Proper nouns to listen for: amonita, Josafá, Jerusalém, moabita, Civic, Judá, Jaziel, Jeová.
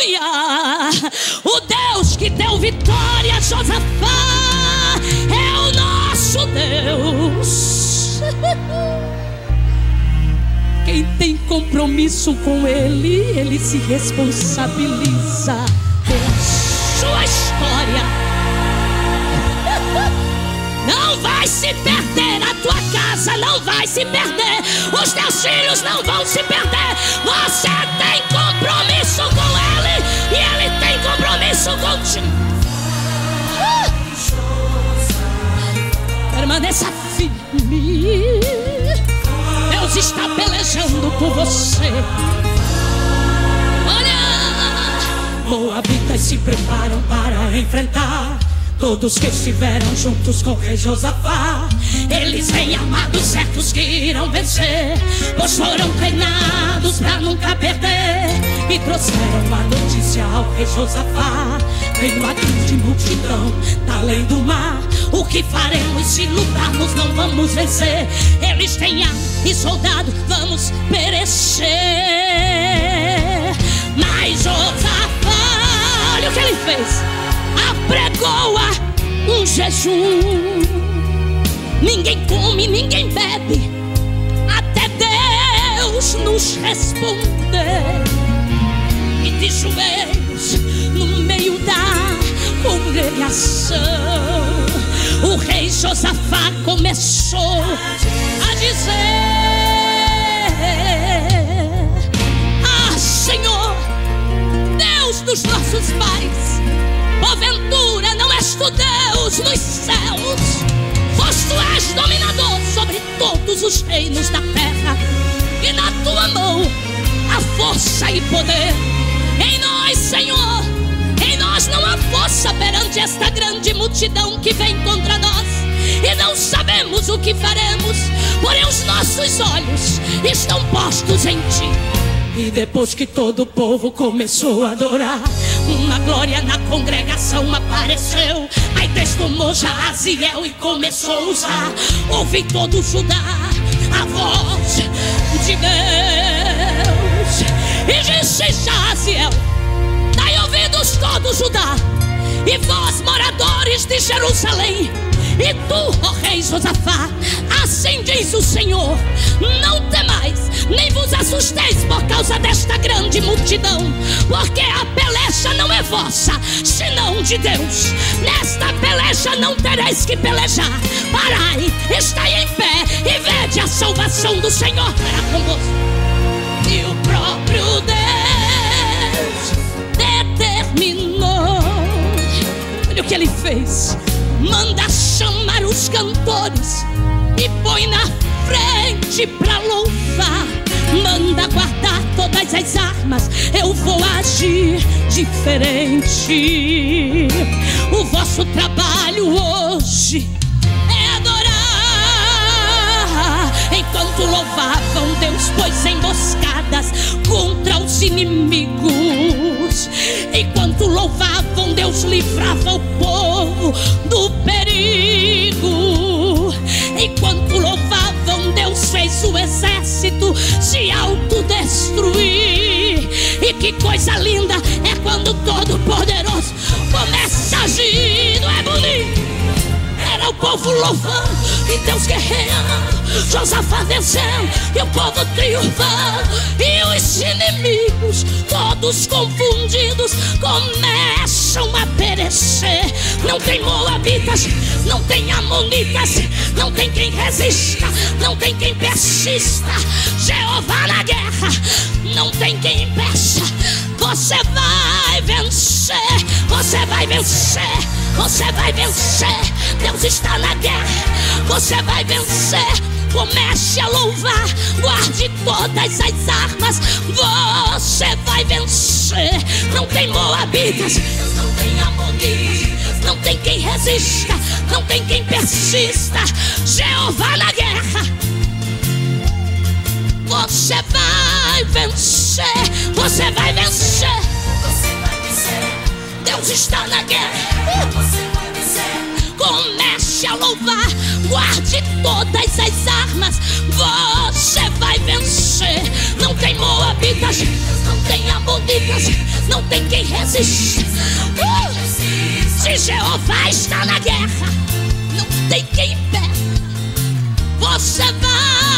Aleluia! O Deus que deu vitória a Josafá é o nosso Deus. Quem tem compromisso com Ele, Ele se responsabiliza pela sua história. Não vai se perder a tua casa, não vai se perder. Os teus filhos não vão se perder. Você tem compromisso com Ele e Ele tem compromisso contigo. Permaneça firme. Deus está pelejando por você. Olha! Moabitas se preparam para enfrentar todos que estiveram juntos com o rei Josafá. Eles vêm armados, certos que irão vencer, pois foram treinados pra nunca perder. E trouxeram a notícia ao rei Josafá: veio a grande multidão da além do mar. O que faremos se lutarmos? Não vamos vencer. Eles têm arma e soldado, vamos perecer. Mas Josafá, olha o que ele fez: apregoa um jejum. Ninguém come, ninguém bebe, até Deus nos responder. E de joelhos no meio da congregação, o rei Josafá começou a dizer: ah, Senhor, Deus dos nossos pais, porventura não és tu Deus nos céus? Pois tu és dominador sobre todos os reinos da terra, e na tua mão há força e poder. Em nós, Senhor, não há força perante esta grande multidão que vem contra nós, e não sabemos o que faremos, porém os nossos olhos estão postos em ti. E depois que todo o povo começou a adorar, uma glória na congregação apareceu. Aí testemunhou Jaziel e começou a usar. Ouvi todo Judá a voz de Deus, e disse Jaziel: dai ouvidos todo Judá, e vós, moradores de Jerusalém, e tu, ó rei Josafá, assim diz o Senhor: não temais, nem vos assusteis por causa desta grande multidão, porque a peleja não é vossa, senão de Deus. Nesta peleja não tereis que pelejar. Parai, estai em pé e vede a salvação do Senhor para convosco. E o próprio Deus determinou. Olha o que ele fez: manda chamar os cantores e põe na frente pra louvar. Manda guardar todas as armas, eu vou agir diferente. O vosso trabalho hoje é adorar. Enquanto louvavam Deus, pôs emboscadas contra os inimigos. Enquanto louvavam Deus, livrava o povo do perigo. Enquanto louvavam Deus, fez o exército se autodestruir. E que coisa linda é quando todo poderoso começa a agir, não é bonito? Era o povo louvando e Deus guerreando, Josafá vencendo e o povo triunfando, e os inimigos todos confundidos começam a perecer. Não tem moabitas, não tem amonitas, não tem quem resista, não tem quem persista. Jeová na guerra, não tem quem impeça. Você vai vencer, você vai vencer, você vai vencer. Deus está na guerra, você vai vencer. Comece a louvar, guarde todas as armas, você vai vencer. Não tem moabitas, não tem amonitas, não tem quem resista, não tem quem persista. Jeová na guerra, você vai vencer, você vai vencer, você vai vencer. Deus está na guerra, você vai vencer. Comece a louvar, guarde todas as armas, você vai vencer. Não não tem moabitas, não tem amonitas, não tem quem resiste. Se Jeová está na guerra, não tem quem impeça. Você vai